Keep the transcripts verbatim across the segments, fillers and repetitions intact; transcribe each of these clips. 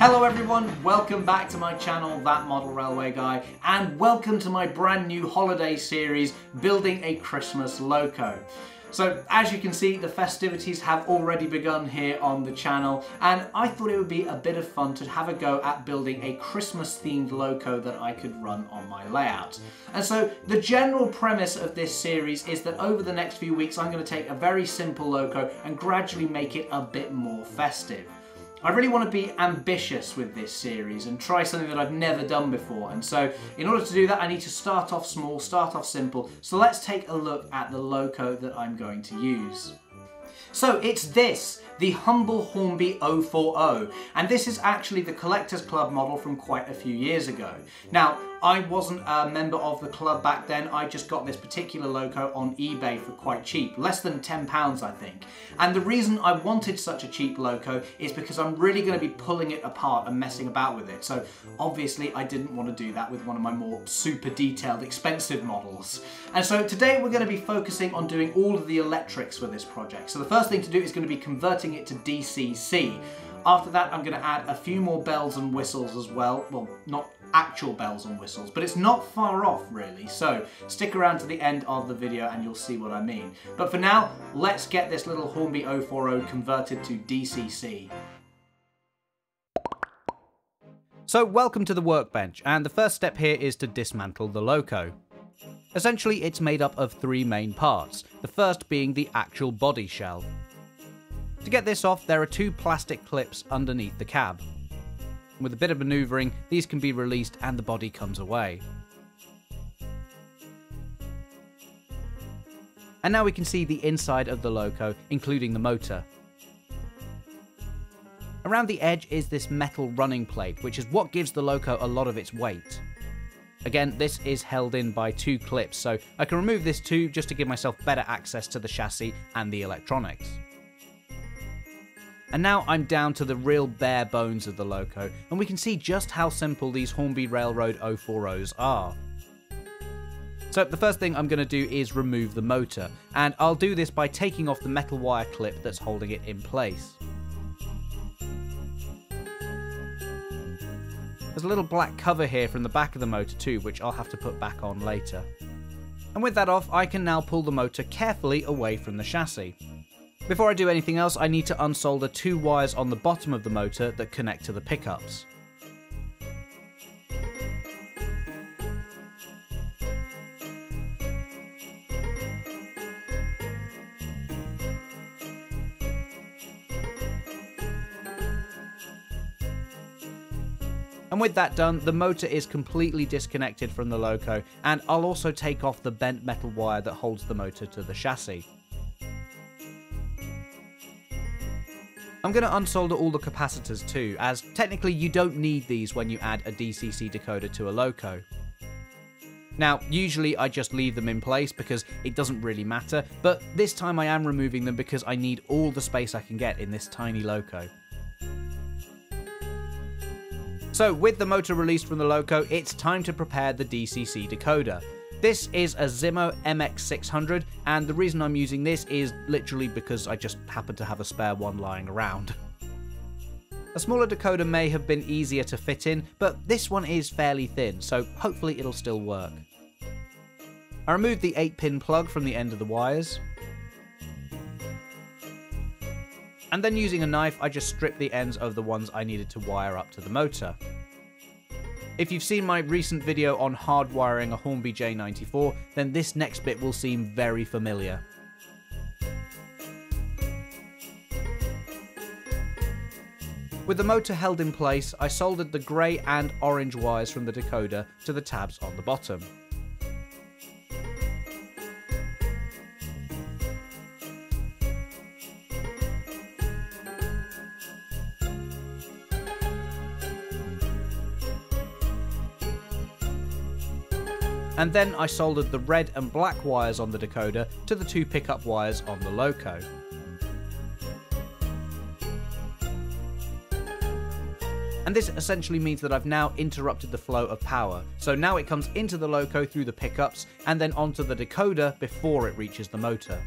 Hello everyone, welcome back to my channel, That Model Railway Guy, and welcome to my brand new holiday series, Building a Christmas Loco. So, as you can see, the festivities have already begun here on the channel, and I thought it would be a bit of fun to have a go at building a Christmas-themed loco that I could run on my layout. And so, the general premise of this series is that over the next few weeks, I'm going to take a very simple loco and gradually make it a bit more festive. I really want to be ambitious with this series and try something that I've never done before, and so in order to do that I need to start off small, start off simple, so let's take a look at the loco that I'm going to use. So it's this, the humble Hornby oh four oh, and this is actually the Collector's Club model from quite a few years ago. Now, I wasn't a member of the club back then, I just got this particular loco on eBay for quite cheap, less than ten pounds I think. And the reason I wanted such a cheap loco is because I'm really going to be pulling it apart and messing about with it, so obviously I didn't want to do that with one of my more super detailed expensive models. And so today we're going to be focusing on doing all of the electrics for this project. So the first thing to do is going to be converting it to D C C. After that, I'm going to add a few more bells and whistles as well. Well, not actual bells and whistles, but it's not far off really, so stick around to the end of the video and you'll see what I mean. But for now, let's get this little Hornby oh four oh converted to D C C. So welcome to the workbench, and the first step here is to dismantle the loco. Essentially, it's made up of three main parts, the first being the actual body shell. To get this off, there are two plastic clips underneath the cab. With a bit of manoeuvring, these can be released and the body comes away. And now we can see the inside of the loco, including the motor. Around the edge is this metal running plate, which is what gives the loco a lot of its weight. Again, this is held in by two clips, so I can remove this too just to give myself better access to the chassis and the electronics. And now I'm down to the real bare bones of the loco, and we can see just how simple these Hornby Railroad oh four ohs are. So the first thing I'm going to do is remove the motor, and I'll do this by taking off the metal wire clip that's holding it in place. There's a little black cover here from the back of the motor too, which I'll have to put back on later. And with that off, I can now pull the motor carefully away from the chassis. Before I do anything else, I need to unsolder two wires on the bottom of the motor that connect to the pickups. And with that done, the motor is completely disconnected from the loco, and I'll also take off the bent metal wire that holds the motor to the chassis. I'm going to unsolder all the capacitors too, as technically you don't need these when you add a D C C decoder to a loco. Now, usually I just leave them in place because it doesn't really matter, but this time I am removing them because I need all the space I can get in this tiny loco. So, with the motor released from the loco, it's time to prepare the D C C decoder. This is a Zimo M X six hundred, and the reason I'm using this is literally because I just happen to have a spare one lying around. A smaller decoder may have been easier to fit in, but this one is fairly thin, so hopefully it'll still work. I removed the eight pin plug from the end of the wires. And then using a knife, I just stripped the ends of the ones I needed to wire up to the motor. If you've seen my recent video on hardwiring a Hornby J ninety-four, then this next bit will seem very familiar. With the motor held in place, I soldered the grey and orange wires from the decoder to the tabs on the bottom. And then I soldered the red and black wires on the decoder to the two pickup wires on the loco. And this essentially means that I've now interrupted the flow of power, so now it comes into the loco through the pickups and then onto the decoder before it reaches the motor.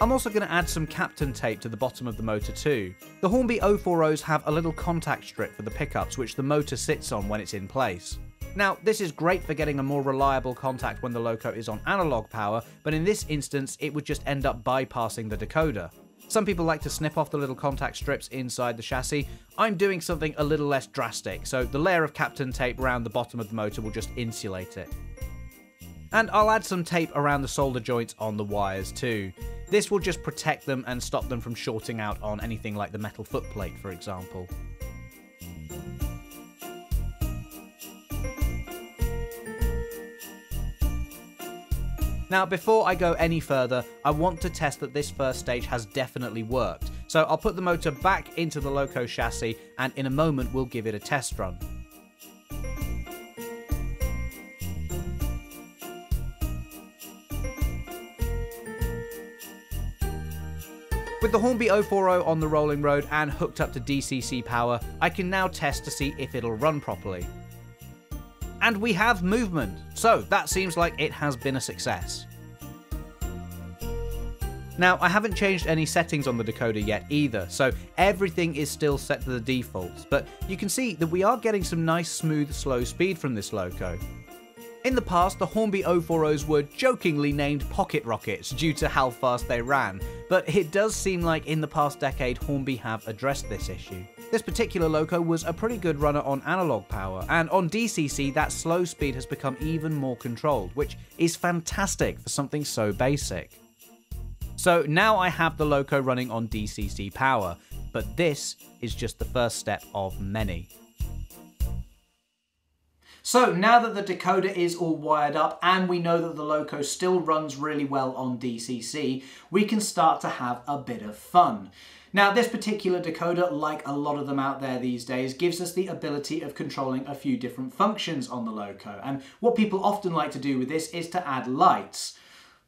I'm also going to add some captain tape to the bottom of the motor too. The Hornby oh forties have a little contact strip for the pickups which the motor sits on when it's in place. Now this is great for getting a more reliable contact when the Loco is on analog power, but in this instance it would just end up bypassing the decoder. Some people like to snip off the little contact strips inside the chassis. I'm doing something a little less drastic, so the layer of captain tape around the bottom of the motor will just insulate it. And I'll add some tape around the solder joints on the wires too. This will just protect them and stop them from shorting out on anything like the metal footplate, for example. Now, before I go any further, I want to test that this first stage has definitely worked, so I'll put the motor back into the Loco chassis and in a moment we'll give it a test run. With the Hornby oh forty on the rolling road and hooked up to D C C power, I can now test to see if it'll run properly. And we have movement, so that seems like it has been a success. Now, I haven't changed any settings on the decoder yet either, so everything is still set to the defaults, but you can see that we are getting some nice smooth slow speed from this Loco. In the past, the Hornby oh forties were jokingly named pocket rockets due to how fast they ran, but it does seem like in the past decade Hornby have addressed this issue. This particular Loco was a pretty good runner on analog power, and on D C C that slow speed has become even more controlled, which is fantastic for something so basic. So now I have the Loco running on D C C power, but this is just the first step of many. So now that the decoder is all wired up and we know that the Loco still runs really well on D C C, we can start to have a bit of fun. Now this particular decoder, like a lot of them out there these days, gives us the ability of controlling a few different functions on the Loco, and what people often like to do with this is to add lights.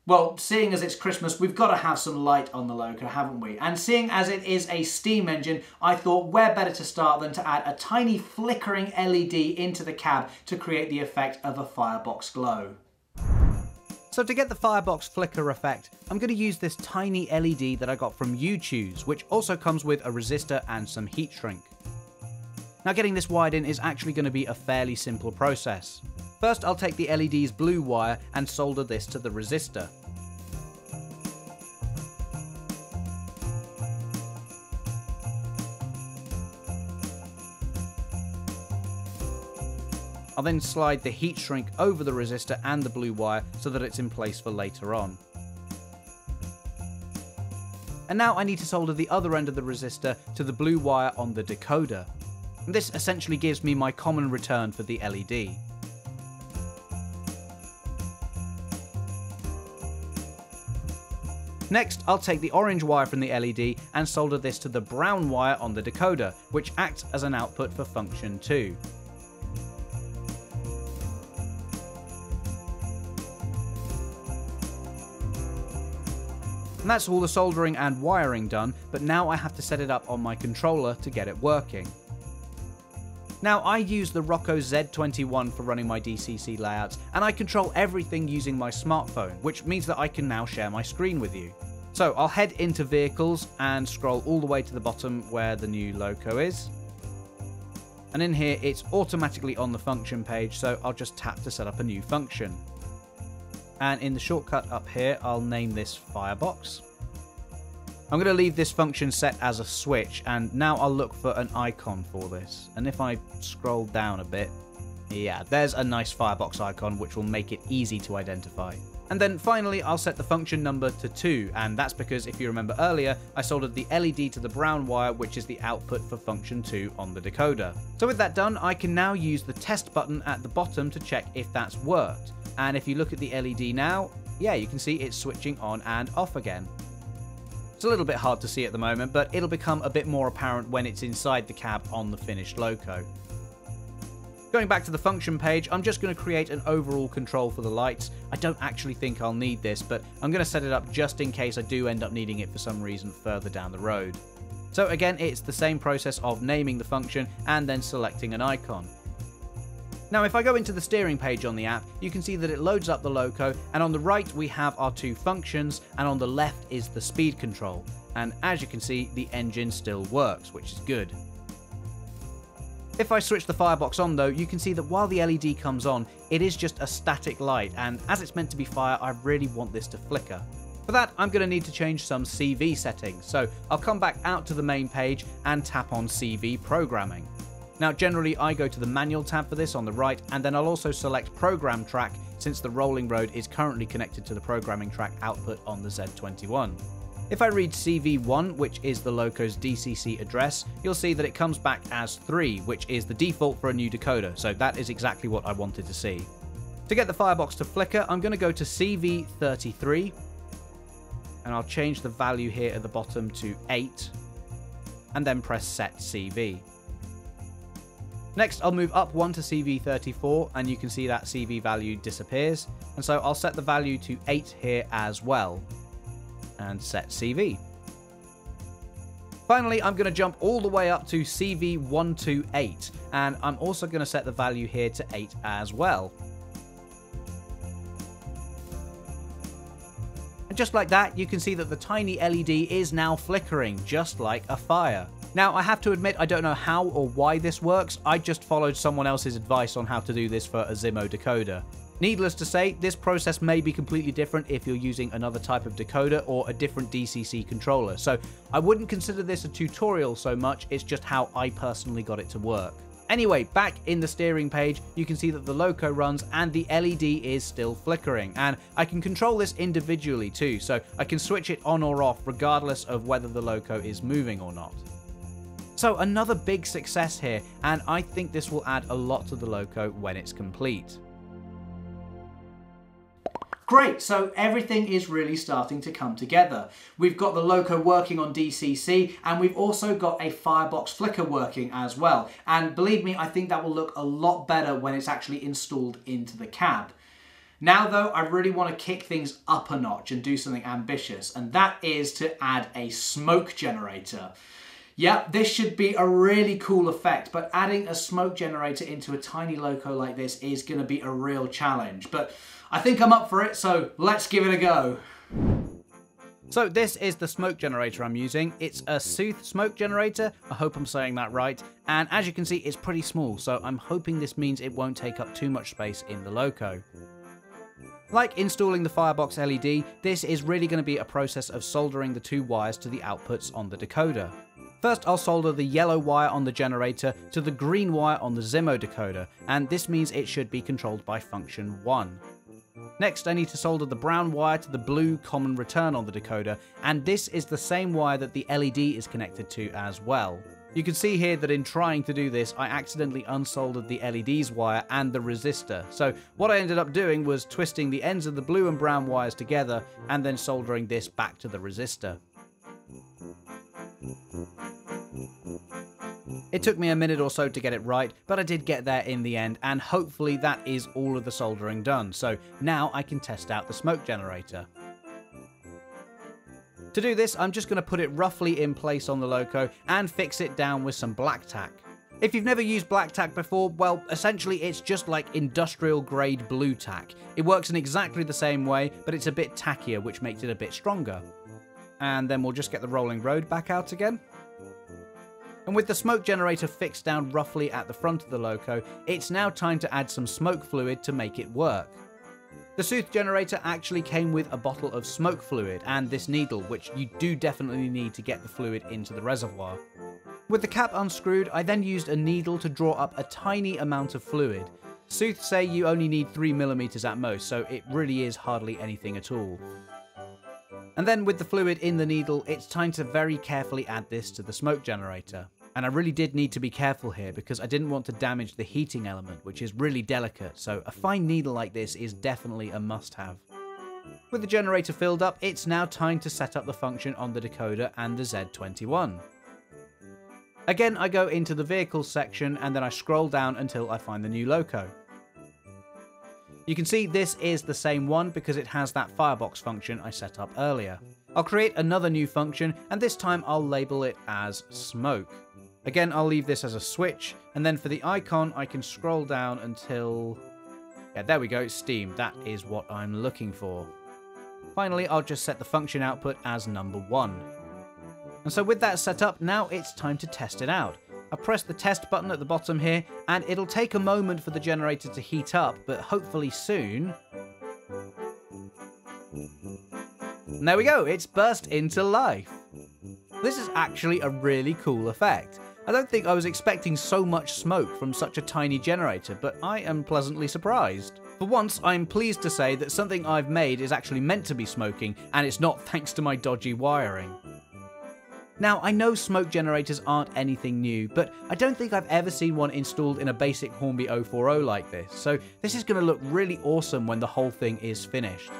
Well, seeing as it's Christmas, we've got to have some light on the Loco, haven't we? And seeing as it is a steam engine, I thought where better to start than to add a tiny flickering L E D into the cab to create the effect of a firebox glow. So to get the firebox flicker effect, I'm going to use this tiny L E D that I got from U-Choose, which also comes with a resistor and some heat shrink. Now getting this wired in is actually going to be a fairly simple process. First, I'll take the L E D's blue wire and solder this to the resistor. I'll then slide the heat shrink over the resistor and the blue wire so that it's in place for later on. And now I need to solder the other end of the resistor to the blue wire on the decoder. And this essentially gives me my common return for the L E D. Next, I'll take the orange wire from the L E D and solder this to the brown wire on the decoder, which acts as an output for function two. And that's all the soldering and wiring done, but now I have to set it up on my controller to get it working. Now, I use the Roco Z twenty-one for running my D C C layouts, and I control everything using my smartphone, which means that I can now share my screen with you. So I'll head into Vehicles and scroll all the way to the bottom where the new Loco is. And in here, it's automatically on the function page, so I'll just tap to set up a new function. And in the shortcut up here, I'll name this Firebox. I'm going to leave this function set as a switch, and now I'll look for an icon for this. And if I scroll down a bit, yeah, there's a nice firebox icon which will make it easy to identify. And then finally, I'll set the function number to two, and that's because if you remember earlier, I soldered the L E D to the brown wire, which is the output for function two on the decoder. So with that done, I can now use the test button at the bottom to check if that's worked. And if you look at the L E D now, yeah, you can see it's switching on and off again. It's a little bit hard to see at the moment, but it'll become a bit more apparent when it's inside the cab on the finished Loco. Going back to the function page, I'm just going to create an overall control for the lights. I don't actually think I'll need this, but I'm going to set it up just in case I do end up needing it for some reason further down the road. So again, it's the same process of naming the function and then selecting an icon. Now if I go into the steering page on the app, you can see that it loads up the Loco, and on the right we have our two functions, and on the left is the speed control. And as you can see, the engine still works, which is good. If I switch the firebox on though, you can see that while the L E D comes on, it is just a static light, and as it's meant to be fire, I really want this to flicker. For that, I'm going to need to change some C V settings, so I'll come back out to the main page and tap on C V programming. Now generally I go to the manual tab for this on the right, and then I'll also select program track since the rolling road is currently connected to the programming track output on the Z twenty-one. If I read C V one, which is the Loco's D C C address, you'll see that it comes back as three, which is the default for a new decoder, so that is exactly what I wanted to see. To get the firebox to flicker, I'm going to go to C V thirty-three, and I'll change the value here at the bottom to eight, and then press Set C V. Next, I'll move up one to C V thirty-four, and you can see that C V value disappears, and so I'll set the value to eight here as well. And set C V. Finally, I'm going to jump all the way up to C V one twenty-eight, and I'm also going to set the value here to eight as well. And just like that, you can see that the tiny L E D is now flickering, just like a fire. Now, I have to admit, I don't know how or why this works. I just followed someone else's advice on how to do this for a Zimo decoder. Needless to say, this process may be completely different if you're using another type of decoder or a different D C C controller, so I wouldn't consider this a tutorial so much, it's just how I personally got it to work. Anyway, back in the steering page, you can see that the Loco runs and the L E D is still flickering, and I can control this individually too, so I can switch it on or off regardless of whether the Loco is moving or not. So another big success here, and I think this will add a lot to the Loco when it's complete. Great, so everything is really starting to come together. We've got the Loco working on D C C, and we've also got a firebox flicker working as well. And believe me, I think that will look a lot better when it's actually installed into the cab. Now though, I really want to kick things up a notch and do something ambitious, and that is to add a smoke generator. Yep, this should be a really cool effect, but adding a smoke generator into a tiny Loco like this is going to be a real challenge. But I think I'm up for it, so let's give it a go. So this is the smoke generator I'm using. It's a Suethe Smoke Generator, I hope I'm saying that right, and as you can see it's pretty small, so I'm hoping this means it won't take up too much space in the Loco. Like installing the firebox L E D, this is really going to be a process of soldering the two wires to the outputs on the decoder. First, I'll solder the yellow wire on the generator to the green wire on the Zimo decoder, and this means it should be controlled by function one. Next, I need to solder the brown wire to the blue common return on the decoder, and this is the same wire that the L E D is connected to as well. You can see here that in trying to do this, I accidentally unsoldered the L E D's wire and the resistor. So what I ended up doing was twisting the ends of the blue and brown wires together and then soldering this back to the resistor. It took me a minute or so to get it right, but I did get there in the end, and hopefully that is all of the soldering done. So now I can test out the smoke generator. To do this, I'm just going to put it roughly in place on the Loco and fix it down with some black tack. If you've never used black tack before, well, essentially it's just like industrial grade blue tack. It works in exactly the same way, but it's a bit tackier, which makes it a bit stronger. And then we'll just get the rolling road back out again. And with the smoke generator fixed down roughly at the front of the Loco, it's now time to add some smoke fluid to make it work. The Suethe generator actually came with a bottle of smoke fluid and this needle, which you do definitely need to get the fluid into the reservoir. With the cap unscrewed, I then used a needle to draw up a tiny amount of fluid. Suethe say you only need three millimeters at most, so it really is hardly anything at all. And then with the fluid in the needle, it's time to very carefully add this to the smoke generator. And I really did need to be careful here because I didn't want to damage the heating element, which is really delicate, so a fine needle like this is definitely a must-have. With the generator filled up, it's now time to set up the function on the decoder and the Z twenty-one. Again, I go into the vehicles section and then I scroll down until I find the new Loco. You can see this is the same one because it has that firebox function I set up earlier. I'll create another new function, and this time I'll label it as smoke. Again, I'll leave this as a switch, and then for the icon, I can scroll down until... yeah, there we go, it's Steam. That is what I'm looking for. Finally, I'll just set the function output as number one. And so with that set up, now it's time to test it out. I press the test button at the bottom here, and it'll take a moment for the generator to heat up, but hopefully soon... and there we go, it's burst into life. This is actually a really cool effect. I don't think I was expecting so much smoke from such a tiny generator, but I am pleasantly surprised. For once, I'm pleased to say that something I've made is actually meant to be smoking, and it's not thanks to my dodgy wiring. Now, I know smoke generators aren't anything new, but I don't think I've ever seen one installed in a basic Hornby oh four oh like this, so this is going to look really awesome when the whole thing is finished.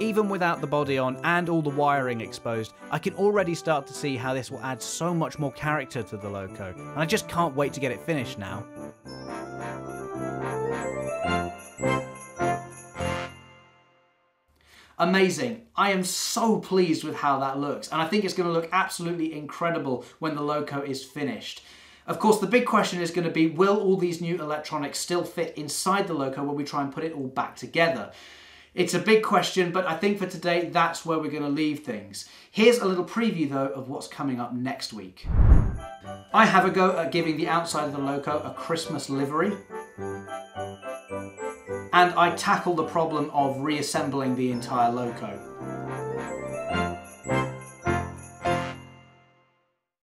Even without the body on and all the wiring exposed, I can already start to see how this will add so much more character to the Loco, and I just can't wait to get it finished now. Amazing. I am so pleased with how that looks, and I think it's going to look absolutely incredible when the Loco is finished. Of course, the big question is going to be, will all these new electronics still fit inside the Loco when we try and put it all back together? It's a big question, but I think for today, that's where we're going to leave things. Here's a little preview, though, of what's coming up next week. I have a go at giving the outside of the Loco a Christmas livery. And I tackle the problem of reassembling the entire Loco.